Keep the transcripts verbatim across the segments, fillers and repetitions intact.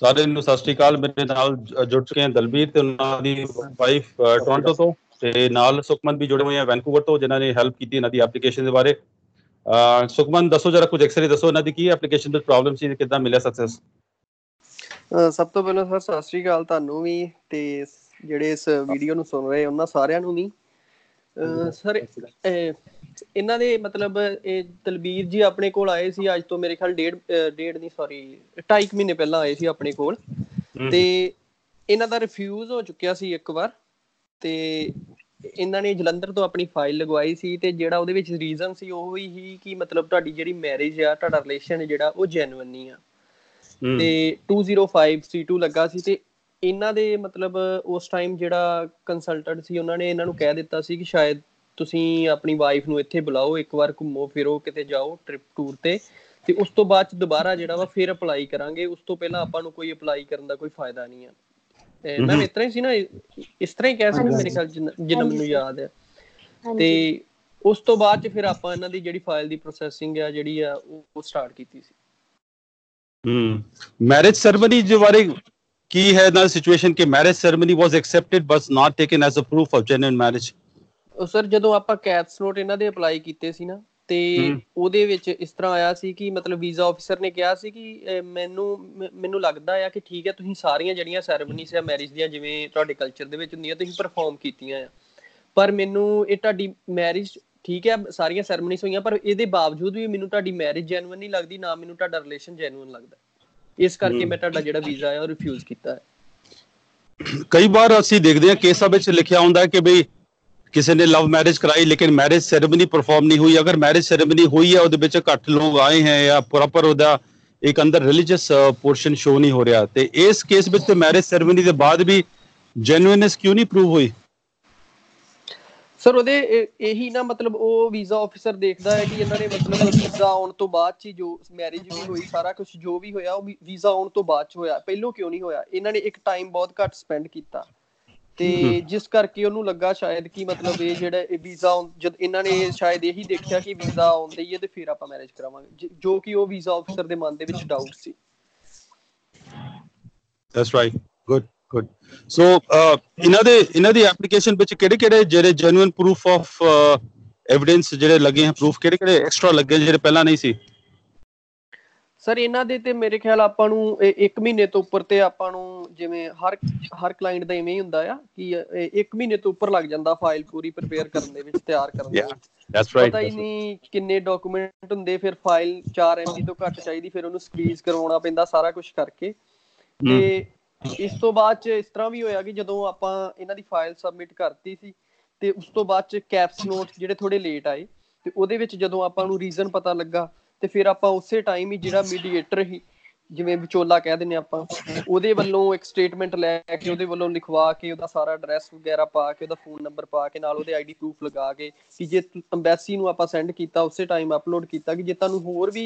ਸਾਰੇ ਨੂੰ ਸਤਿ ਸ਼੍ਰੀ ਅਕਾਲ। ਮੇਰੇ ਨਾਲ ਜੁੜ ਚੁੱਕੇ ਹਨ ਦਲਬੀਰ ਤੇ ਉਹਨਾਂ ਦੀ ਵਾਈਫ ਟੋਰਾਂਟੋ ਤੋਂ, ਤੇ ਨਾਲ ਸੁਖਮਨ ਵੀ ਜੁੜੇ ਹੋਏ ਆ ਵੈਨਕੂਵਰ ਤੋਂ, ਜਿਨ੍ਹਾਂ ਨੇ ਹੈਲਪ ਕੀਤੀ ਇਹਨਾਂ ਦੀ ਐਪਲੀਕੇਸ਼ਨ ਦੇ ਬਾਰੇ। ਸੁਖਮਨ ਦੱਸੋ ਜਰਾ ਕੁਝ, ਐਕਸਰੇ ਦੱਸੋ ਇਹਨਾਂ ਦੀ ਕੀ ਐਪਲੀਕੇਸ਼ਨ ਵਿੱਚ ਪ੍ਰੋਬਲਮ ਸੀ, ਕਿੱਦਾਂ ਮਿਲਿਆ ਸਕਸੈਸ? ਸਭ ਤੋਂ ਪਹਿਲਾਂ ਸਰ ਸਤਿ ਸ਼੍ਰੀ ਅਕਾਲ ਤੁਹਾਨੂੰ ਵੀ ਤੇ ਜਿਹੜੇ ਇਸ ਵੀਡੀਓ ਨੂੰ ਸੁਣ ਰਹੇ ਉਹਨਾਂ ਸਾਰਿਆਂ ਨੂੰ ਵੀ। ਸਰ ਇਹਨਾਂ ਦੇ ਮਤਲਬ ਇਹ ਦਲਬੀਰ ਜੀ ਆਪਣੇ ਕੋਲ ਆਏ ਸੀ ਅੱਜ ਤੋਂ ਮੇਰੇ ਖਿਆਲ ਡੇਢ ਡੇਢ ਨਹੀਂ ਸੌਰੀ ਢਾਈ ਕੁ ਮਹੀਨੇ ਪਹਿਲਾਂ ਆਏ ਸੀ ਆਪਣੇ ਕੋਲ, ਤੇ ਇਹਨਾਂ ਦਾ ਰਿਫਿਊਜ਼ ਹੋ ਚੁੱਕਿਆ ਸੀ ਇੱਕ ਵਾਰ, ਤੇ ਇਹਨਾਂ ਨੇ ਜਲੰਧਰ ਤੋਂ ਆਪਣੀ ਫਾਈਲ ਲਗਵਾਈ ਸੀ, ਤੇ ਜਿਹੜਾ ਉਹਦੇ ਵਿੱਚ ਰੀਜ਼ਨ ਸੀ ਉਹ ਹੀ ਕਿ ਮਤਲਬ ਤੁਹਾਡੀ ਜਿਹੜੀ ਮੈਰਿਜ ਆ, ਤੁਹਾਡਾ ਰਿਲੇਸ਼ਨ ਜਿਹੜਾ ਉਹ ਜੈਨੂਇਨ ਨਹੀਂ ਆ, ਤੇ ਦੋ ਹਜ਼ਾਰ ਪੰਜ ਸੀ ਟੂ ਲੱਗਾ ਸੀ। ਤੇ ਇਹਨਾਂ ਦੇ ਮਤਲਬ ਉਸ ਟਾਈਮ ਜਿਹੜਾ ਕੰਸਲਟੈਂਟ ਸੀ ਉਹਨਾਂ ਨੇ ਇਹਨਾਂ ਨੂੰ ਕਹਿ ਦਿੱਤਾ ਸੀ ਕਿ ਸ਼ਾਇਦ ਤੁਸੀਂ ਆਪਣੀ ਵਾਈਫ ਨੂੰ ਇੱਥੇ ਬੁਲਾਓ, ਇੱਕ ਵਾਰ ਘੁੰਮੋ ਫਿਰੋ, ਕਿਤੇ ਜਾਓ ਟ੍ਰਿਪ ਟੂਰ ਤੇ, ਤੇ ਉਸ ਤੋਂ ਬਾਅਦ ਦੁਬਾਰਾ ਜਿਹੜਾ ਵਾ ਫਿਰ ਅਪਲਾਈ ਕਰਾਂਗੇ, ਉਸ ਤੋਂ ਪਹਿਲਾਂ ਆਪਾਂ ਨੂੰ ਕੋਈ ਅਪਲਾਈ ਕਰਨ ਦਾ ਕੋਈ ਫਾਇਦਾ ਨਹੀਂ ਆ। ਤੇ ਮੈਂ ਇਸ ਤਰ੍ਹਾਂ ਹੀ ਸੀ ਨਾ, ਇਸ ਤਰ੍ਹਾਂ ਹੀ ਕਹਿ ਸਕਦਾ ਮੇਰੇ ਖਿਆਲ ਜਿੰਨਾ ਮੈਨੂੰ ਯਾਦ ਹੈ। ਤੇ ਉਸ ਤੋਂ ਬਾਅਦ ਚ ਫਿਰ ਆਪਾਂ ਇਹਨਾਂ ਦੀ ਜਿਹੜੀ ਫਾਈਲ ਦੀ ਪ੍ਰੋਸੈਸਿੰਗ ਆ ਜਿਹੜੀ ਆ ਉਹ ਸਟਾਰਟ ਕੀਤੀ ਸੀ। ਹਮ ਮੈਰਿਜ ਸਰਮਨੀ ਦੇ ਬਾਰੇ ਕੀ ਹੈ ਨਾ ਸਿਚੁਏਸ਼ਨ ਕਿ marriage ceremony was accepted but not taken as a proof of genuine marriage. Sir ਜਦੋਂ ਆਪਾਂ ਕੈਥ ਨੋਟ ਇਹਨਾਂ ਦੇ ਅਪਲਾਈ ਕੀਤੇ ਸੀ ਨਾ, ਤੇ ਉਹਦੇ ਵਿੱਚ ਇਸ ਤਰ੍ਹਾਂ ਆਇਆ ਸੀ ਕਿ ਮਤਲਬ ਵੀਜ਼ਾ ਆਫਿਸਰ ਨੇ ਕਿਹਾ ਸੀ ਕਿ ਮੈਨੂੰ ਮੈਨੂੰ ਲੱਗਦਾ ਆ ਕਿ ਠੀਕ ਹੈ ਤੁਸੀਂ ਸਾਰੀਆਂ ਜਿਹੜੀਆਂ ਸੈਰੇਮਨੀਜ਼ ਆ ਮੈਰਿਜ ਦੀਆਂ ਜਿਵੇਂ ਤੁਹਾਡੇ ਕਲਚਰ ਦੇ ਵਿੱਚ ਹੁੰਦੀਆਂ ਤੁਸੀਂ ਪਰਫਾਰਮ ਕੀਤੀਆਂ ਆ, ਪਰ ਮੈਨੂੰ ਇਹ ਤੁਹਾਡੀ ਮੈਰਿਜ ਠੀਕ ਹੈ ਸਾਰੀਆਂ ਸੈਰੇਮਨੀਜ਼ ਹੋਈਆਂ ਪਰ ਇਹਦੇ ਬਾਵਜੂਦ ਵੀ ਮੈਨੂੰ ਤੁਹਾਡੀ ਮੈਰਿਜ ਜੈਨੂਇਨ ਨਹੀਂ ਲੱਗਦੀ, ਨਾ ਮੈਨੂੰ ਤੁਹਾਡਾ ਰਿਲੇਸ਼ਨ ਜੈਨੂਇਨ ਲੱਗਦਾ, ਇਸ ਕਰਕੇ ਮੈਂ ਤੁਹਾਡਾ ਜਿਹੜਾ ਵੀਜ਼ਾ ਆ ਉਹ ਰਿਫਿਊਜ਼ ਕੀਤਾ ਹੈ। ਕਈ ਵਾਰ ਅਸੀਂ ਦੇਖਦੇ ਹਾਂ ਕੇਸਾਂ ਵਿੱਚ ਲਿਖਿਆ ਹੁੰਦਾ ਕਿ ਬਈ ਕਿਸੇ ਨੇ ਲਵ ਮੈਰਿਜ ਕਰਾਈ ਲੇਕਿਨ ਮੈਰਿਜ ਸੈਰੇਮਨੀ ਪਰਫਾਰਮ ਨਹੀਂ ਹੋਈ। ਅਗਰ ਮੈਰਿਜ ਸੈਰੇਮਨੀ ਹੋਈ ਹੈ ਉਹਦੇ ਵਿੱਚ ਘੱਟ ਲੋਕ ਆਏ ਹੈ ਜਾਂ ਪ੍ਰੋਪਰ ਉਹਦਾ ਇੱਕ ਅੰਦਰ ਰਿਲੀਜੀਅਸ ਪੋਰਸ਼ਨ ਸ਼ੋ ਨਹੀਂ ਹੋ ਰਿਹਾ, ਤੇ ਇਸ ਕੇਸ ਵਿੱਚ ਤੇ ਮੈਰਿਜ ਸੈਰੇਮਨੀ ਦੇ ਬਾਅਦ ਵੀ ਜੈਨੂਇਨਸ ਕਿਉਂ ਨਹੀਂ ਪ੍ਰੂਵ ਹੋਈ? ਸਰ ਉਹਦੇ ਇਹੀ ਨਾ ਮਤਲਬ ਉਹ ਵੀਜ਼ਾ ਆਫਿਸਰ ਦੇਖਦਾ ਹੈ ਕਿ ਇਹਨਾਂ ਨੇ ਮਤਲਬ ਵੀਜ਼ਾ ਆਉਣ ਤੋਂ ਬਾਅਦ ਚ ਜੋ ਮੈਰਿਜ ਵੀ ਹੋਈ ਸਾਰਾ ਕੁਝ ਜੋ ਵੀ ਹੋਇਆ ਉਹ ਵੀਜ਼ਾ ਆਉਣ ਤੋਂ ਬਾਅਦ ਚ ਹੋਇਆ, ਪਹਿਲੋਂ ਕਿਉਂ ਨਹੀਂ ਹੋਇਆ। ਇਹਨਾਂ ਨੇ ਇੱਕ ਟਾਈਮ ਬਹੁਤ ਘੱਟ ਸਪੈਂਡ ਕੀਤਾ, ਤੇ ਜਿਸ ਕਰਕੇ ਉਹਨੂੰ ਲੱਗਾ ਸ਼ਾਇਦ ਕਿ ਮਤਲਬ ਇਹ ਜਿਹੜਾ ਵੀਜ਼ਾ ਜਦ ਇਹਨਾਂ ਨੇ ਸ਼ਾਇਦ ਇਹੀ ਦੇਖਿਆ ਕਿ ਵੀਜ਼ਾ ਆਉਂਦਾ ਹੀ ਹੈ ਤੇ ਫਿਰ ਆਪਾਂ ਮੈਰਿਜ ਕਰਾਵਾਂਗੇ, ਜੋ ਕਿ ਉਹ ਵੀਜ਼ਾ ਆਫਿਸਰ ਦੇ ਮਨ ਦੇ ਵਿੱਚ ਡਾਊਟ ਸੀ। That's right, good good. So ਇਹਨਾਂ ਦੇ ਇਹਨਾਂ ਦੀ ਐਪਲੀਕੇਸ਼ਨ ਵਿੱਚ ਕਿਹੜੇ ਕਿਹੜੇ ਜਿਹੜੇ ਜੈਨੂਇਨ ਪ੍ਰੂਫ ਆਫ ਐਵੀਡੈਂਸ ਜਿਹੜੇ ਲੱਗੇ ਹੈ, ਪ੍ਰੂਫ ਕਿਹੜੇ ਕਿਹੜੇ ਐਕਸਟਰਾ ਲੱਗੇ ਜਿਹੜੇ ਪਹਿਲਾਂ ਨਹੀਂ ਸੀ? ਸਰ ਇਹਨਾਂ ਦੇ ਤੇ ਮੇਰੇ ਖਿਆਲ ਆਪਾਂ ਨੂੰ ਇੱਕ ਮਹੀਨੇ ਤੋਂ ਉੱਪਰ ਤੇ ਆਪਾਂ ਨੂੰ ਜਿਵੇਂ ਹਰ ਹਰ ਕਲਾਇੰਟ ਦਾ ਇਵੇਂ ਹੀ ਹੁੰਦਾ ਆ ਕਿ ਇੱਕ ਮਹੀਨੇ ਤੋਂ ਉੱਪਰ ਲੱਗ ਜਾਂਦਾ ਫਾਈਲ ਪੂਰੀ ਪ੍ਰੀਪੇਅਰ ਕਰਨ ਦੇ ਵਿੱਚ, ਤਿਆਰ ਕਰਨ ਦੇ ਵਿੱਚ। ਪਤਾ ਹੀ ਨਹੀਂ ਕਿੰਨੇ ਡਾਕੂਮੈਂਟ ਹੁੰਦੇ, ਫਿਰ ਫਾਈਲ ਚਾਰ ਐਮਬੀ ਤੋਂ ਘੱਟ ਚਾਹੀਦੀ, ਫਿਰ ਉਹਨੂੰ ਸਕਰੀਜ਼ ਕਰਵਾਉਣਾ ਪੈਂਦਾ ਸਾਰਾ ਕੁਝ ਕਰਕੇ। ਤੇ ਇਸ ਤੋਂ ਬਾਅਦ ਚ ਇਸ ਤਰ੍ਹਾਂ ਵੀ ਹੋਇਆ ਕਿ ਜਦੋਂ ਆਪਾਂ ਇਹਨਾਂ ਦੀ ਫਾਈਲ ਸਬਮਿਟ ਕਰਤੀ ਸੀ ਤੇ ਉਸ ਤੋਂ ਬਾਅਦ ਚ ਕੈਪਸ ਨੋਟਸ ਜਿਹੜੇ ਥੋੜੇ ਲੇਟ ਆਏ, ਤੇ ਉਹਦੇ ਵਿੱਚ ਜਦੋਂ ਆਪਾਂ ਨੂੰ ਰੀਜ਼ਨ ਪਤਾ ਲੱਗਾ ਤੇ ਫਿਰ ਆਪਾਂ ਉਸੇ ਟਾਈਮ ਹੀ ਜਿਹੜਾ ਮੀਡੀਏਟਰ ਹੀ ਜਿਵੇਂ ਵਿਚੋਲਾ ਕਹਿ ਦਿੰਦੇ ਆਪਾਂ, ਉਹਦੇ ਵੱਲੋਂ ਇੱਕ ਸਟੇਟਮੈਂਟ ਲੈ ਕੇ ਉਹਦੇ ਵੱਲੋਂ ਲਿਖਵਾ ਕੇ ਉਹਦਾ ਸਾਰਾ ਐਡਰੈਸ ਵਗੈਰਾ ਪਾ ਕੇ, ਉਹਦਾ ਫੋਨ ਨੰਬਰ ਪਾ ਕੇ, ਨਾਲ ਉਹਦੇ ਆਈਡੀ ਪ੍ਰੂਫ ਲਗਾ ਕੇ ਕਿ ਜੇ ਅੰਬੈਸੀ ਨੂੰ ਆਪਾਂ ਸੈਂਡ ਕੀਤਾ ਉਸੇ ਟਾਈਮ ਅਪਲੋਡ ਕੀਤਾ ਕਿ ਜੇ ਤੁਹਾਨੂੰ ਹੋਰ ਵੀ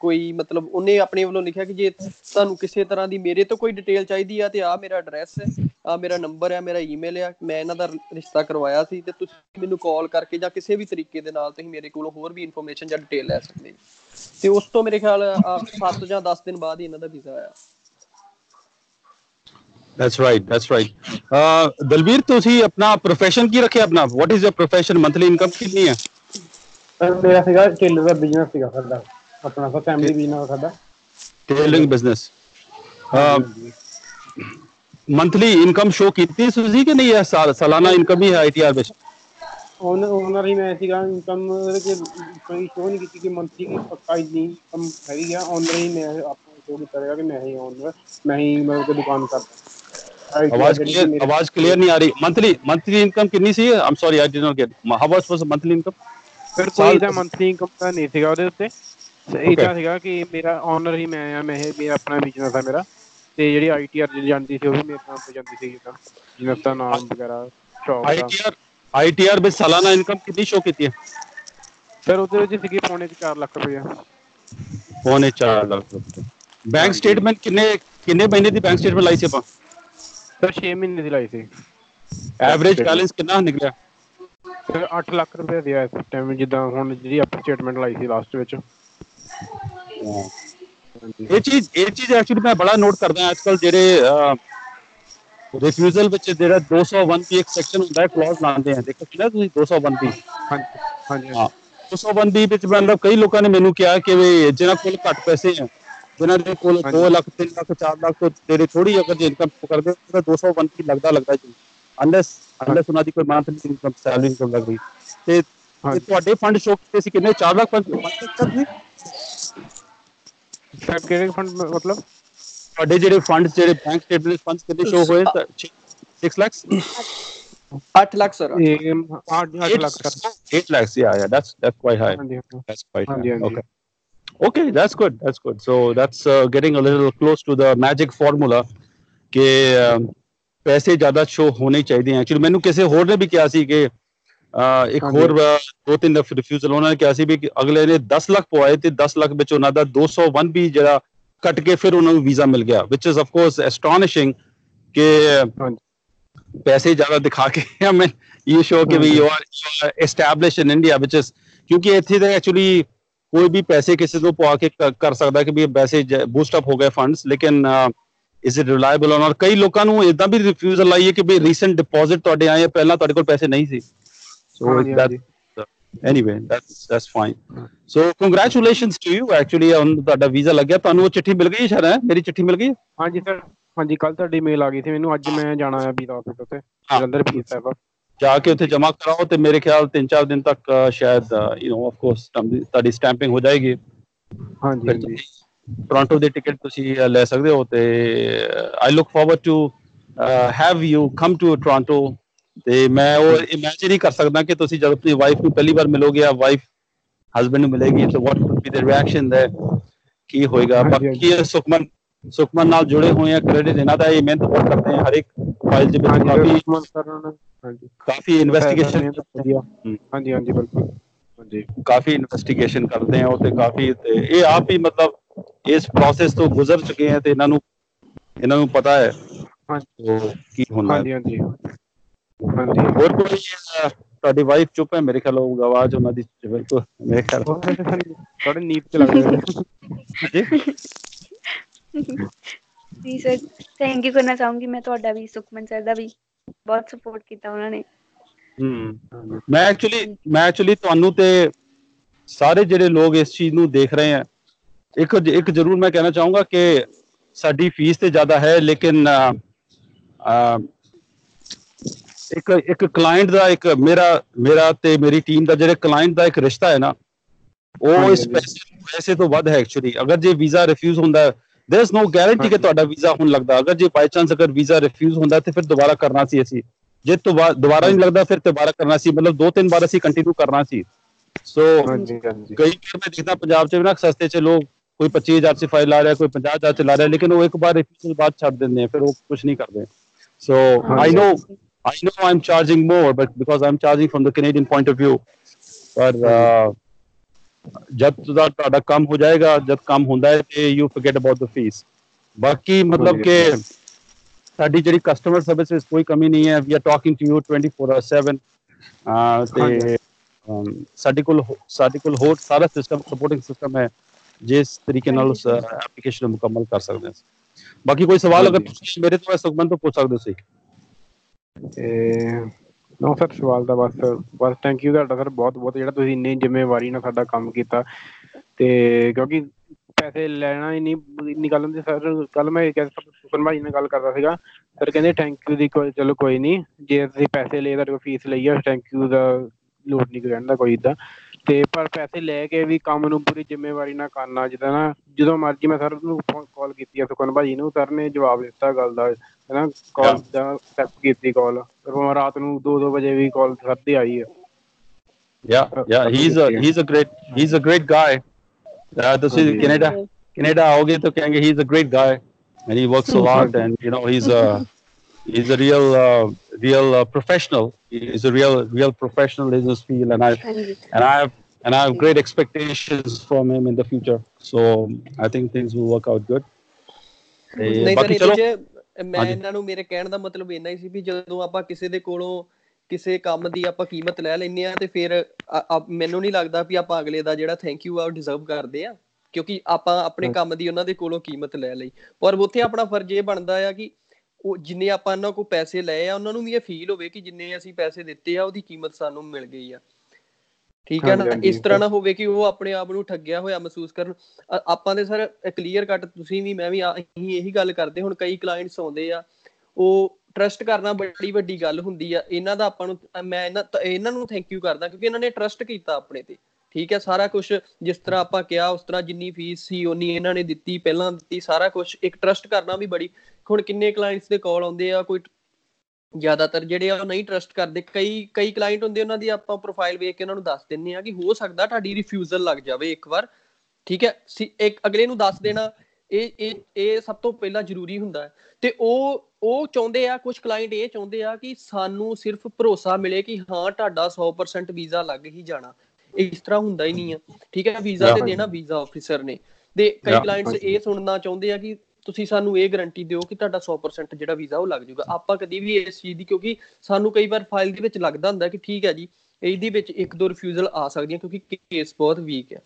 ਕੋਈ ਮਤਲਬ ਉਹਨੇ ਆਪਣੇ ਵੱਲੋਂ ਲਿਖਿਆ ਕਿ ਜੇ ਤੁਹਾਨੂੰ ਕਿਸੇ ਤਰ੍ਹਾਂ ਦੀ ਮੇਰੇ ਤੋਂ ਕੋਈ ਡਿਟੇਲ ਚਾਹੀਦੀ ਆ ਤੇ ਆਹ ਮੇਰਾ ਐਡਰੈਸ ਹੈ, ਆਹ ਮੇਰਾ ਨੰਬਰ ਹੈ, ਮੇਰਾ ਈਮੇਲ ਆ, ਮੈਂ ਇਹਨਾਂ ਦਾ ਰਿਸ਼ਤਾ ਕਰਵਾਇਆ ਸੀ ਤੇ ਤੁਸੀਂ ਮੈਨੂੰ ਕਾਲ ਕਰਕੇ ਜਾਂ ਕਿਸੇ ਵੀ ਤਰੀਕੇ ਦੇ ਨਾਲ ਤੁਸੀਂ ਮੇਰੇ ਕੋਲੋਂ ਹੋਰ ਵੀ ਇਨਫੋਰਮੇਸ਼ਨ ਜਾਂ ਡਿਟੇਲ ਲੈ ਸਕਦੇ ਹੋ। ਤੇ ਉਸ ਤੋਂ ਮੇਰੇ ਖਿਆਲ ਸੱਤ ਜਾਂ ਦਸ ਦਿਨ ਬਾਅਦ ਹੀ ਇਹਨਾਂ ਦਾ ਵੀਜ਼ਾ ਆਇਆ। That's right, that's right. Dalbir ਤੁਸੀਂ ਆਪਣਾ profession ਕੀ ਰੱਖਿਆ ਆਪਣਾ? What is your profession? Monthly income ਕਿੰਨੀ ਹੈ? ਮੇਰਾ ਸੀਗਾ ਟੇਲਰ ਦਾ ਬਿਜ਼ਨਸ ਸੀਗਾ ਸਾਡਾ, ਆਪਣਾ ਸਾ ਫੈਮਿਲੀ ਬਿਜ਼ਨਸ ਸਾਡਾ tailoring business. Monthly income show ਕੀਤੀ ਤੁਸੀਂ ਕਿ ਨਹੀਂ? ਇਹ ਸਾਲਾਨਾ ਇਨਕਮ ਹੀ ਹੈ ਆਈਟੀਆਰ ਵਿੱਚ ਉਹਨਾਂ ਉਹਨਾਂ ਹੀ ਮੈਂ ਸੀਗਾ ਇਨਕਮ ਕਿ ਕੋਈ ਸ਼ੋ ਨਹੀਂ ਕੀਤੀ ਕਿ ਮੰਥਲੀ ਦੀ ਪੱਕਾ ਨਹੀਂ ਇਨਕਮ ਹੈਗੀ ਆ, ਉਹਨਾਂ ਹੀ ਮੈਂ ਆਪਣਾ ਸ਼ੋ ਕੀਤਾ ਹੈਗਾ ਕਿ ਮੈਂ ਹੀ ਆਉਂਦਾ, ਮੈਂ ਹੀ ਮੈਂ ਤੇ ਦੁਕਾਨ ਕਰਦਾ। ਆਵਾਜ਼ ਕਲੀਅਰ ਆਵਾਜ਼ ਕਲੀਅਰ ਨਹੀਂ ਆ ਰਹੀ। ਮੰਥਲੀ ਮੰਥਲੀ ਇਨਕਮ ਕਿੰਨੀ ਸੀ? ਆਮ sorry I did not get how was was monthly income? ਫਿਰ ਕੋਈ ਦਾ ਮੰਥਲੀ ਇਨਕਮ ਤਾਂ ਨਹੀਂ ਸੀਗਾ ਉਹਦੇ ਉੱਤੇ, ਇਹਦਾ ਸੀਗਾ ਕਿ ਮੇਰਾ ਓਨਰ ਹੀ ਮੈਂ ਆ, ਮੈਂ ਇਹ ਮੇਰਾ ਆਪਣਾ ਬਿਜ਼ਨਸ ਆ ਮੇਰਾ, ਤੇ ਜਿਹੜੀ ਆਈਟੀਆਰ ਜਿਹੜੀ ਜਾਂਦੀ ਸੀ ਉਹ ਵੀ ਮੇਰੇ ਨਾਮ ਤੇ ਜਾਂਦੀ ਸੀ ਜਿੱਦਾਂ ਜਿਵੇਂ ਦਾ ਨਾਮ ਵਗੈਰਾ ਸ਼ੌਪ ਦਾ। ਆਈਟੀਆਰ ਆਈਟੀਆਰ ਵਿੱਚ ਸਾਲਾਨਾ ਇਨਕਮ ਕਿੰਨੀ ਸ਼ੋ ਕੀਤੀ ਹੈ? ਫਿਰ ਉਹਦੇ ਵਿੱਚ ਸੀਗੀ ਪੌਣੇ ਚਾਰ ਲੱਖ ਰੁਪਏ। ਪੌਣੇ ਚਾਰ ਲੱਖ ਰੁਪਏ। ਬੈਂਕ ਸਟੇਟਮੈਂਟ ਕਿੰਨੇ ਕਿੰਨੇ ਮਹੀਨੇ ਦੀ ਬੈਂਕ ਸਟੇਟਮੈਂਟ ਲਾਈ ਸੀ ਆਪਾਂ? ਸਰ ਛੇ ਮਹੀਨੇ ਦੀ ਲਾਈ ਸੀ। ਐਵਰੇਜ ਬੈਲੈਂਸ ਕਿੰਨਾ ਨਿਕਲਿਆ? ਸਰ ਅੱਠ ਲੱਖ ਰੁਪਏ ਦਿਆ ਇਸ ਟਾਈਮ ਜਿੱਦਾਂ ਹੁਣ ਜਿਹੜੀ ਆਪਾਂ ਸਟੇਟਮੈਂਟ ਲਾਈ ਸੀ ਲਾਸਟ ਵਿੱਚ। ये चीज ये चीज एक्चुअली मैं बड़ा नोट करता हूं आजकल जेरे रिफ्यूजल ਵਿੱਚ ਜਿਹੜਾ दो सौ एक ਦੀ ਇੱਕ ਸੈਕਸ਼ਨ ਹੁੰਦਾ ਹੈ ਕਲੌਜ਼ ਲਾਉਂਦੇ ਆ ਦੇਖੋ ਕਿ ਨਾ ਤੁਸੀਂ दो सौ एक ਦੀ ਹਾਂ ਹਾਂ ਹਾਂ दो सौ एक ਦੀ ਵਿੱਚ ਮਤਲਬ ਕਈ ਲੋਕਾਂ ਨੇ ਮੈਨੂੰ ਕਿਹਾ ਕਿ ਜਿਹਨਾਂ ਕੋਲ ਘੱਟ ਪੈਸੇ ਆ ਜਿਹਨਾਂ ਦੇ ਕੋਲ दो लाख तीन लाख चार लाख ਤੋਂ ਤੇਰੇ ਥੋੜੀ ਅਗਰ ਜੇ ਇਨਕਮ ਕਰਦੇ ਤਾਂ दो सौ एक ਦੀ ਲੱਗਦਾ ਲੱਗਦਾ ਜੀ ਅਨਲੈਸ ਅਨਲੈਸ ਉਹਨਾਂ ਦੀ ਕੋਈ ਮੰਥਲੀ ਇਨਕਮ ਸੈਲਰੀ ਇਨਕਮ ਲੱਗ ਰਹੀ ਤੇ ਤੁਹਾਡੇ ਫੰਡ ਸ਼ੋਅ ਕੀਤੇ ਸੀ ਕਿੰਨੇ चार लाख पाँच लाख ਜੀ सब के फंड मतलब ਤੁਹਾਡੇ ਜਿਹੜੇ ਫੰਡਸ ਜਿਹੜੇ ਬੈਂਕ ਸਟੇਟਮੈਂਟ ਫੰਡਸ ਕਿੰਨੇ ਸ਼ੋ ਹੋਏ छह लाख आठ लाख सर आठ लाख आठ lakh yeah yeah that's that's quite high that's quite high okay okay that's good that's good so that's uh, getting a little close to the magic formula ke paise zyada show hone chahiye actually mainu kise hor ne bhi kiya si ke ek hor do teen da refusal hona kiya si bhi agle ne दस lakh pwaye te दस lakh vich ohna da दो सौ एक bhi jada cut के फिर उन्हें visa मिल गया which is of course astonishing के पैसे ज्यादा दिखा के I mean ये शो के भी you are established in India which is क्योंकि इतनी तरह एक्चुअली कोई भी पैसे किसी को पवा के कर सकता है कि भी पैसे बूस्ट अप हो गए फंड्स लेकिन is it reliable or not कई लोगों ने इतना भी रिफ्यूजल आई है कि भी recent deposit तोड़े आए पहला तोड़े कोई पैसे नहीं सी so that anyway that's that's fine so congratulations to you actually on ਤੁਹਾਡਾ ਵੀਜ਼ਾ ਲੱਗ ਗਿਆ ਤੁਹਾਨੂੰ ਉਹ ਚਿੱਠੀ ਮਿਲ ਗਈ ਸ਼ਾਇਦ ਹੈ ਮੇਰੀ ਚਿੱਠੀ ਮਿਲ ਗਈ ਹਾਂਜੀ ਸਰ ਹਾਂਜੀ ਕੱਲ ਤੁਹਾਡੀ ਮੇਲ ਆ ਗਈ ਸੀ ਮੈਨੂੰ ਅੱਜ ਮੈਂ ਜਾਣਾ ਆ ਵੀਜ਼ਾ ਆਫਿਸ ਉੱਤੇ ਜਲੰਧਰ ਪੀਸ ਸਾਹਿਬ ਜਾ ਕੇ ਉੱਥੇ ਜਮ੍ਹਾਂ ਕਰਾਓ ਤੇ ਮੇਰੇ ਖਿਆਲ तीन चार ਦਿਨ ਤੱਕ ਸ਼ਾਇਦ ਯੂ نو ਆਫ ਕੋਰਸ ਤੁਹਾਡੀ ਸਟੈਂਪਿੰਗ ਹੋ ਜਾਏਗੀ ਹਾਂਜੀ ਟੋਰਾਂਟੋ ਦੀ ਟਿਕਟ ਤੁਸੀਂ ਲੈ ਸਕਦੇ ਹੋ ਤੇ I look forward to have you come to Toronto ਤੇ ਮੈਂ ਉਹ ਇਮੇਜਿਨ ਹੀ ਕਰ ਸਕਦਾ ਕਿ ਤੁਸੀਂ ਜਦ ਆਪਣੀ ਵਾਈਫ ਨੂੰ ਪਹਿਲੀ ਵਾਰ ਮਿਲੋਗੇ ਆ ਵਾਈਫ ਹਸਬੰਡ ਨੂੰ ਮਿਲੇਗੀ so what could be the reaction ਦੇ ਕੀ ਹੋਏਗਾ ਬਾਕੀ ਸੁਖਮਨ ਸੁਖਮਨ ਨਾਲ ਜੁੜੇ ਹੋਏ ਆ ਕ੍ਰੈਡਿਟ ਇਹਨਾਂ ਦਾ ਇਹ ਮਿਹਨਤ ਬਹੁਤ ਕਰਦੇ ਆ ਹਰ ਇੱਕ ਫਾਈਲ ਦੇ ਵਿੱਚ ਕਾਫੀ ਸੁਖਮਨ ਸਰ ਉਹਨਾਂ ਹਾਂਜੀ ਕਾਫੀ ਇਨਵੈਸਟੀਗੇਸ਼ਨ ਹਾਂਜੀ ਹਾਂਜੀ ਬਿਲਕੁਲ ਹਾਂਜੀ ਕਾਫੀ ਇਨਵੈਸਟੀਗੇਸ਼ਨ ਕਰਦੇ ਆ ਉਹ ਤੇ ਕਾਫੀ ਇਹ ਆਪ ਹੀ ਮਤਲਬ ਇਸ ਪ੍ਰੋਸੈਸ ਤੋਂ ਗੁਜ਼ਰ ਚੁੱਕੇ ਆ ਤੇ ਇਹਨਾਂ ਨੂੰ ਇਹਨਾਂ ਨੂੰ ਪਤਾ ਹੈ ਹਾਂਜੀ ਕੀ ਹੁੰਦਾ ਹਾਂਜੀ ਹਾਂਜੀ ਸਾਰੇ ਜਿਹੜੇ ਲੋਕ ਇਸ ਚੀਜ਼ ਨੂੰ ਦੇਖ ਰਹੇ ਆ ਇੱਕ ਇੱਕ ਜ਼ਰੂਰ ਮੈਂ ਕਹਿਣਾ ਚਾਹੂੰਗਾ ਕਿ ਸਾਡੀ ਫੀਸ ਤੇ ਜ਼ਿਆਦਾ ਹੈ ਲੇਕਿਨ ਇੱਕ ਇੱਕ ਕਲਾਇੰਟ ਦਾ ਇੱਕ ਮੇਰਾ ਮੇਰਾ ਤੇ ਮੇਰੀ ਟੀਮ ਦਾ ਜਿਹੜੇ ਕਲਾਇੰਟ ਦਾ ਇੱਕ ਰਿਸ਼ਤਾ ਹੈ ਨਾ ਉਹ ਇਸ ਪੈਸੇ ਪੈਸੇ ਤੋਂ ਵੱਧ ਹੈ ਐਕਚੁਅਲੀ ਅਗਰ ਜੇ ਵੀਜ਼ਾ ਰਿਫਿਊਜ਼ ਹੁੰਦਾ देयर इज नो ਗਾਰੰਟੀ ਕਿ ਤੁਹਾਡਾ ਵੀਜ਼ਾ ਹੁਣ ਲੱਗਦਾ ਅਗਰ ਜੇ ਬਾਈ ਚਾਂਸ ਅਗਰ ਵੀਜ਼ਾ ਰਿਫਿਊਜ਼ ਹੁੰਦਾ ਤੇ ਫਿਰ ਦੁਬਾਰਾ ਕਰਨਾ ਸੀ ਅਸੀਂ ਜੇ ਦੁਬਾਰਾ ਨਹੀਂ ਲੱਗਦਾ ਫਿਰ ਦੁਬਾਰਾ ਕਰਨਾ ਸੀ ਮਤਲਬ ਦੋ ਤਿੰਨ ਵਾਰ ਅਸੀਂ ਕੰਟੀਨਿਊ ਕਰਨਾ ਸੀ ਸੋ ਕਈ ਵਾਰ ਮੈਂ ਦੇਖਦਾ ਪੰਜਾਬ ਚ ਵੀ ਨਾ ਸਸਤੇ ਚ ਲੋਕ ਕੋਈ ਪੱਚੀ ਹਜ਼ਾਰ ਚ ਫਾਈਲ ਲਾ ਰਿਹਾ ਕੋਈ ਪੰਜਾਹ ਹਜ਼ਾਰ ਚ ਲਾ ਰਿਹਾ ਲੇਕਿਨ ਉਹ ਇੱਕ ਵਾਰ ਰਿਫਿਊਜ਼ਲ ਬਾਅਦ ਛੱਡ ਦਿੰਦੇ ਆ ਫਿਰ ਉਹ ਕੁਛ ਨਹੀਂ ਕਰਦੇ ਸੋ ਆਈ ਨੋ I know I'm charging more, but because I'm charging from the Canadian point of view, but uh, जब तुझा ज़्यादा कम हो जाएगा, जब कम होता है, तो you forget about the fees. बाकी मतलब के साड़ी जरी customer service में कोई कमी नहीं है. We are talking to you twenty four by seven. ते साड़ी कुल साड़ी कुल होट सारा system supporting system है, जिस तरीके नाल उस application मुकम्मल कर सकते हैं. बाकी कोई सवाल अगर पूछे मेरे तो मैं सुखमन तो पूछ सकते हो. ਨੋ ਸਰ ਸਵਾਲ ਦਾ ਬਸ ਬਸ ਥੈਂਕ ਯੂ ਤੁਹਾਡਾ ਸਰ ਬਹੁਤ ਬਹੁਤ ਜਿਹੜਾ ਤੁਸੀਂ ਇੰਨੀ ਜ਼ਿੰਮੇਵਾਰੀ ਨਾਲ ਸਾਡਾ ਕੰਮ ਕੀਤਾ ਤੇ ਕਿਉਂਕਿ ਪੈਸੇ ਲੈਣਾ ਹੀ ਨਹੀਂ ਨਿਕਲਣ ਦੇ ਸਰ ਕੱਲ ਮੈਂ ਸੁਖਨ ਭਾਈ ਨਾਲ ਗੱਲ ਕਰਦਾ ਸੀਗਾ ਸਰ ਕਹਿੰਦੇ ਥੈਂਕ ਯੂ ਦੀ ਕੋਈ ਚਲੋ ਕੋਈ ਨਹੀਂ ਜੇ ਤੁਸੀਂ ਪੈਸੇ ਲਏ ਤੁਹਾਡੇ ਕੋਲ ਫੀਸ ਲਈ ਆ ਥੈਂਕ ਯੂ ਦਾ ਲੋੜ ਨਹੀਂ ਕਹਿਣ ਦਾ ਕੋਈ ਇੱਦਾਂ ਤੇ ਪਰ ਪੈਸੇ ਲੈ ਕੇ ਵੀ ਕੰਮ ਨੂੰ ਪੂਰੀ ਜ਼ਿੰਮੇਵਾਰੀ ਨਾਲ ਕਰਨਾ ਜਿੱਦਾਂ ਨਾ ਜਦੋਂ ਮਰਜ਼ੀ ਮੈਂ ਸਰ ਨੂੰ ਕਾਲ ਕੀਤੀ ਆ ਸੁਖਨ ਭਾਜੀ ਨੂੰ ਸਰ ਨੇ ਜਵਾਬ ਦਿੱਤਾ ਗੱਲ ਦਾ ਹੈ ਨਾ ਕਾਲ ਦਾ ਐਕਸੈਪਟ ਕੀਤੀ ਕਾਲ ਮੈਂ ਰਾਤ ਨੂੰ ਦੋ ਦੋ ਵਜੇ ਵੀ ਕਾਲ ਕਰਦੇ ਆਈ ah yeah yeah he is he is a great he is a great guy ਤੁਸੀਂ ਕੈਨੇਡਾ ਕੈਨੇਡਾ ਆਓਗੇ ਤਾਂ ਕਹਿੰਗੇ he is a great guy and he works a lot and you know he is a he is a real uh, real uh, professional he is a real real professional in this field and i and i have and i have great expectations from him in the future so I think things will work out good ਬਾਕੀ ਚਲੋ ਮੈਂ ਇਹਨਾਂ ਨੂੰ ਮੇਰੇ ਕਹਿਣ ਦਾ ਮਤਲਬ ਇਹਨਾਂ ਹੀ ਸੀ ਵੀ ਜਦੋਂ ਆਪਾਂ ਕਿਸੇ ਦੇ ਕੋਲੋਂ ਕਿਸੇ ਕੰਮ ਦੀ ਆਪਾਂ ਕੀਮਤ ਲੈ ਲੈਨੇ ਆ ਤੇ ਫਿਰ ਮੈਨੂੰ ਨਹੀਂ ਲੱਗਦਾ ਵੀ ਆਪਾਂ ਅਗਲੇ ਦਾ ਜਿਹੜਾ ਥੈਂਕ ਯੂ ਆ ਉਹ ਡਿਜ਼ਰਵ ਕਰਦੇ ਆ ਕਿਉਂਕਿ ਆਪਾਂ ਆਪਣੇ ਕੰਮ ਦੀ ਉਹਨਾਂ ਦੇ ਕੋਲੋਂ ਕੀਮਤ ਲੈ ਲਈ। ਪਰ ਉੱਥੇ ਆਪਣਾ ਫਰਜ਼ ਇਹ ਬਣਦਾ ਆ ਕਿ ਉਹ ਜਿੰਨੇ ਆਪਾਂ ਉਹਨਾਂ ਕੋਲ ਪੈਸੇ ਲਏ ਆ ਉਹਨਾਂ ਨੂੰ ਵੀ ਇਹ ਫੀਲ ਹੋਵੇ ਕਿ ਜਿੰਨੇ ਅਸੀਂ ਪੈਸੇ ਦਿੱਤੇ ਆ ਉਹਦੀ ਕੀਮਤ ਸਾਨੂੰ ਮਿਲ ਗਈ ਆ, ਠੀਕ ਹੈ ਨਾ। ਇਸ ਤਰ੍ਹਾਂ ਨਾ ਹੋਵੇ ਕਿ ਉਹ ਆਪਣੇ ਆਪ ਨੂੰ ਠੱਗਿਆ ਹੋਇਆ ਮਹਿਸੂਸ ਕਰਨ। ਆਪਾਂ ਦੇ ਸਰ ਕਲੀਅਰ ਕੱਟ ਤੁਸੀਂ ਵੀ ਮੈਂ ਵੀ ਅਸੀਂ ਇਹੀ ਗੱਲ ਕਰਦੇ, ਹੁਣ ਕਈ ਕਲਾਇੰਟਸ ਆਉਂਦੇ ਆ ਉਹ ਟਰਸਟ ਕਰਨਾ ਬੜੀ ਵੱਡੀ ਗੱਲ ਹੁੰਦੀ ਆ। ਇਹਨਾਂ ਦਾ ਆਪਾਂ ਨੂੰ ਮੈਂ ਇਹਨਾਂ ਇਹਨਾਂ ਨੂੰ ਥੈਂਕ ਯੂ ਕਰਦਾ ਕਿਉਂਕਿ ਇਹਨਾਂ ਨੇ ਟਰਸਟ ਕੀਤਾ ਆਪਣੇ ਤੇ, ਠੀਕ ਹੈ। ਸਾਰਾ ਕੁਛ ਜਿਸ ਤਰ੍ਹਾਂ ਆਪਾਂ ਕਿਹਾ ਉਸ ਤਰ੍ਹਾਂ ਜਿੰਨੀ ਫੀਸ ਸੀ ਉਨੀ ਇਹਨਾਂ ਨੇ ਦਿੱਤੀ, ਪਹਿਲਾਂ ਦਿੱਤੀ, ਸਾਰਾ ਕੁਛ। ਇੱਕ ਟਰਸਟ ਕਰਨਾ ਵੀ ਬੜੀ, ਹੁਣ ਕਿੰਨੇ ਕਲਾਇੰਟਸ ਦੇ ਕੋਲ ਆਉਂਦੇ ਆ ਕੋਈ ਜ਼ਿਆਦਾਤਰ ਜਿਹੜੇ ਆ ਉਹ ਨਹੀਂ ਟਰਸਟ ਕਰਦੇ। ਕਈ ਕਈ ਕਲਾਇੰਟ ਹੁੰਦੇ ਉਹਨਾਂ ਦੀ ਆਪਾਂ ਪ੍ਰੋਫਾਈਲ ਵੇਖ ਕੇ ਉਹਨਾਂ ਨੂੰ ਦੱਸ ਦਿੰਦੇ ਆ ਕਿ ਹੋ ਸਕਦਾ ਤੁਹਾਡੀ ਰਿਫਿਊਜ਼ਲ ਲੱਗ ਜਾਵੇ ਇੱਕ ਵਾਰ, ਠੀਕ ਹੈ। ਇੱਕ ਅਗਲੇ ਨੂੰ ਦੱਸ ਦੇਣਾ ਇਹ ਇਹ ਇਹ ਸਭ ਤੋਂ ਪਹਿਲਾਂ ਜ਼ਰੂਰੀ ਹੁੰਦਾ ਹੈ। ਤੇ ਉਹ ਉਹ ਚਾਹੁੰਦੇ ਆ, ਕੁਝ ਕਲਾਇੰਟ ਇਹ ਚਾਹੁੰਦੇ ਆ ਕਿ ਸਾਨੂੰ ਸਿਰਫ ਭਰੋਸਾ ਮਿਲੇ ਕਿ ਹਾਂ ਤੁਹਾਡਾ ਸੌ ਪਰਸੈਂਟ ਵੀਜ਼ਾ ਲੱਗ ਹੀ ਜਾਣਾ। ਇਸ ਤਰ੍ਹਾਂ ਹੁੰਦਾ ਹੀ ਨਹੀਂ ਆ, ਠੀਕ ਹੈ। ਵੀਜ਼ਾ ਤੇ ਦੇਣਾ ਵੀਜ਼ਾ ਆਫਿਸਰ ਨੇ। ਤੇ ਕਈ ਕਲਾਇੰਟਸ ਇਹ ਸੁਣਨਾ ਚਾਹੁੰਦੇ ਆ ਕਿ ਤੁਸੀਂ ਸਾਨੂੰ ਇਹ ਗਰੰਟੀ ਦਿਓ ਕਿ ਤੁਹਾਡਾ ਸੌ ਪਰਸੈਂਟ ਜਿਹੜਾ ਵੀਜ਼ਾ ਉਹ ਲੱਗ ਜਾਊਗਾ। ਆਪਾਂ ਕਦੀ ਵੀ ਇਸ ਚੀਜ਼ ਦੀ, ਕਿਉਂਕਿ ਸਾਨੂੰ ਕਈ ਵਾਰ ਫਾਈਲ ਦੇ ਵਿੱਚ ਲੱਗਦਾ ਹੁੰਦਾ ਕਿ ਠੀਕ ਹੈ ਜੀ ਇਹਦੇ ਵਿੱਚ ਇੱਕ ਦੋ ਰਿਫਿਊਜ਼ਲ ਆ ਸਕਦੀਆਂ ਕਿਉਂਕਿ ਕੇਸ ਬਹੁਤ ਵੀਕ ਹੈ।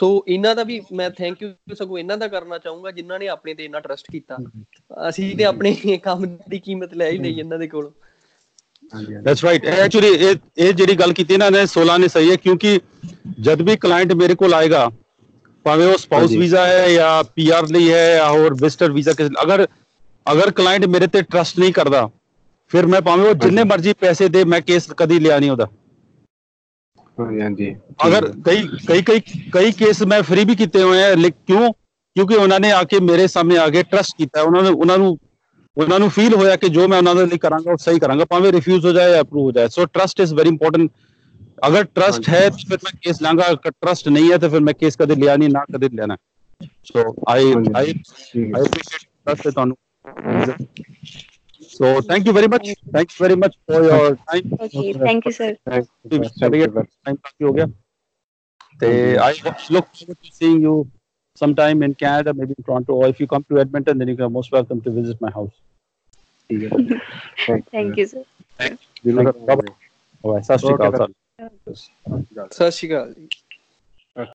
ਸੋ ਇਹਨਾਂ ਦਾ ਵੀ ਮੈਂ ਥੈਂਕ ਯੂ ਸਗੋਂ ਇਹਨਾਂ ਦਾ ਕਰਨਾ ਚਾਹੂੰਗਾ ਜਿਨ੍ਹਾਂ ਨੇ ਆਪਣੇ ਤੇ ਇੰਨਾ ਟਰਸਟ ਕੀਤਾ। ਅਸੀਂ ਤੇ ਆਪਣੇ ਕੰਮ ਦੀ ਕੀਮਤ ਲੈ ਹੀ ਲਈ ਇਹਨਾਂ ਦੇ ਕੋਲੋਂ। That's right. Actually, ਇਹ ਇਹ ਜਿਹੜੀ ਗੱਲ ਕੀਤੀ ਨਾ ਨੇ ਸੋਲਾਂ ਨੇ ਸਹੀ ਹੈ, ਕਿਉਂਕਿ ਜਦ ਵੀ ਕਲਾਇੰਟ ਮੇਰੇ ਕੋਲ ਆਏਗਾ ਭਾਵੇਂ ਉਹ ਸਪਾਊਸ ਵੀਜ਼ਾ ਹੈ ਜਾਂ ਪੀ ਆਰ ਲਈ ਹੈ ਜਾਂ ਹੋਰ ਵਿਜ਼ਟਰ ਵੀਜ਼ਾ, ਅਗਰ ਅਗਰ ਕਲਾਇੰਟ ਮੇਰੇ ਤੇ ਟਰਸਟ ਨਹੀਂ ਕਰਦਾ ਫਿਰ ਮੈਂ ਭਾਵੇਂ ਉਹ ਜਿੰਨੇ ਮਰਜ਼ੀ ਪੈਸੇ ਦੇ ਮੈਂ ਕੇਸ ਕਦੀ ਲਿਆ ਨਹੀਂ ਉਹਦਾ। ਹਾਂਜੀ, ਅਗਰ ਕਈ ਕਈ ਕਈ ਕਈ ਕੇਸ ਮੈਂ ਫ੍ਰੀ ਵੀ ਕੀਤੇ ਹੋਏ ਆ। ਕਿਉਂ? ਕਿਉਂਕਿ ਉਹਨਾਂ ਨੇ ਆ ਕੇ ਮੇਰੇ ਸਾਹਮਣੇ ਆ ਕੇ ਟਰਸਟ ਕੀਤਾ। ਉਹਨਾਂ ਨੇ ਉਹਨਾਂ ਨੂੰ ਉਹਨਾਂ ਨੂੰ ਫੀਲ ਹੋਇਆ ਕਿ ਜੋ ਮੈਂ ਉਹਨਾਂ ਦੇ ਲਈ ਕਰਾਂਗਾ ਉਹ ਸਹੀ ਕਰਾਂਗਾ, ਭਾਵੇਂ ਰਿਫਿਊਜ਼ ਹੋ ਜਾਏ ਜਾਂ ਅਪਰੂਵ ਹੋ ਜਾਏ। So trust is very important. ਅਗਰ ਟਰਸਟ ਹੈ ਤਾਂ ਫਿਰ ਮੈਂ ਕੇਸ ਲਾਂਗਾ, ਅਗਰ ਟਰਸਟ ਨਹੀਂ ਹੈ ਤਾਂ ਫਿਰ ਮੈਂ ਕੇਸ ਕਦੇ ਲਿਆ ਨਹੀਂ, ਨਾ ਕਦੇ ਲੈਣਾ। ਸੋ ਆਈ ਆਈ ਅਪਰੀਸ਼ੀਏਟ ਟਰਸਟ ਤੇ ਤੁਹਾਨੂੰ। So thank you very much. Thank you very much for your time. Okay, thank you, sir. Thank you. Time काफी हो गया. ते I look forward to seeing you sometime in Canada, maybe in Toronto, or if you come to Edmonton, then you are most welcome to visit my house. Thank you, sir. Thank you. Bye. Sashrikal. Sashrikal.